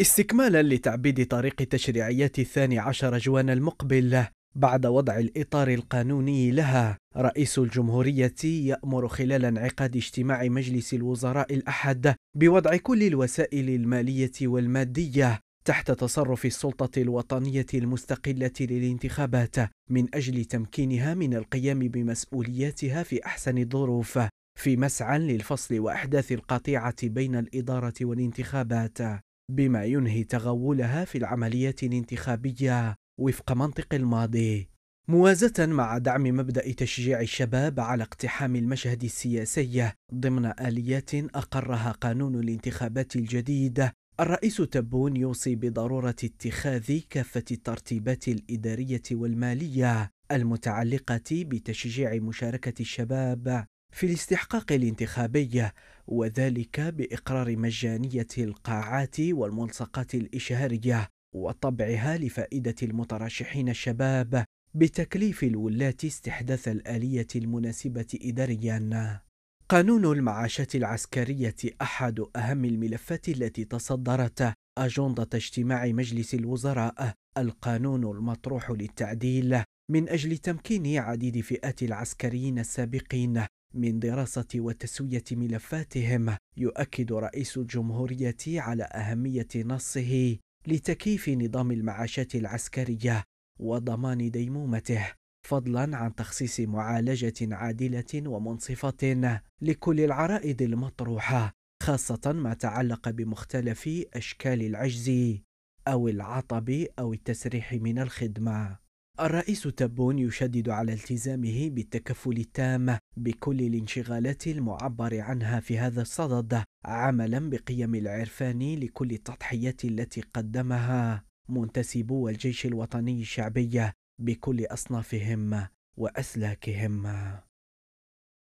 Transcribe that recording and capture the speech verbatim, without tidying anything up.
استكمالا لتعبيد طريق التشريعيات الثاني عشر جوان المقبل بعد وضع الإطار القانوني لها، رئيس الجمهورية يأمر خلال انعقاد اجتماع مجلس الوزراء الأحد بوضع كل الوسائل المالية والمادية تحت تصرف السلطة الوطنية المستقلة للانتخابات من أجل تمكينها من القيام بمسؤولياتها في أحسن الظروف، في مسعى للفصل وإحداث القطيعة بين الإدارة والانتخابات، بما ينهي تغولها في العمليات الانتخابية وفق منطق الماضي، موازاة مع دعم مبدأ تشجيع الشباب على اقتحام المشهد السياسي ضمن آليات أقرها قانون الانتخابات الجديد. الرئيس تبون يوصي بضرورة اتخاذ كافة الترتيبات الإدارية والمالية المتعلقة بتشجيع مشاركة الشباب في الاستحقاق الانتخابي، وذلك بإقرار مجانية القاعات والملصقات الإشهارية وطبعها لفائدة المترشحين الشباب، بتكليف الولاة استحداث الآلية المناسبة إدارياً. قانون المعاشات العسكرية أحد أهم الملفات التي تصدرت أجندة اجتماع مجلس الوزراء، القانون المطروح للتعديل من أجل تمكين عديد فئات العسكريين السابقين من دراسة وتسوية ملفاتهم. يؤكد رئيس الجمهورية على أهمية نصه لتكييف نظام المعاشات العسكرية وضمان ديمومته، فضلا عن تخصيص معالجة عادلة ومنصفة لكل العرائض المطروحة، خاصة ما تعلق بمختلف أشكال العجز أو العطب أو التسريح من الخدمة. الرئيس تبون يشدد على التزامه بالتكفل التام بكل الانشغالات المعبر عنها في هذا الصدد، عملا بقيم العرفان لكل التضحيات التي قدمها منتسبو الجيش الوطني الشعبي بكل أصنافهم وأسلاكهم.